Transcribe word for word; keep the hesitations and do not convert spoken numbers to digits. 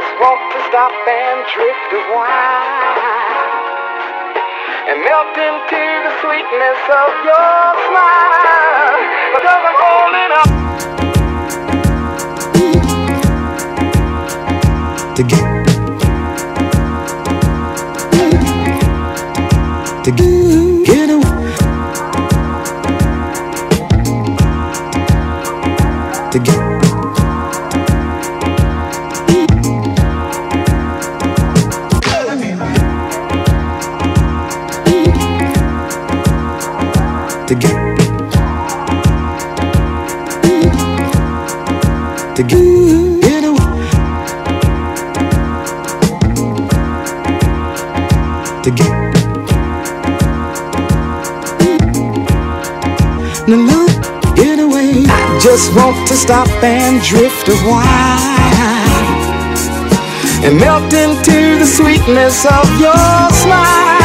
just want to stop and drift a while and melt into the sweetness of your smile. Because I'm holding up to get to get to get to get to get just want to stop and drift a while and melt into the sweetness of your smile.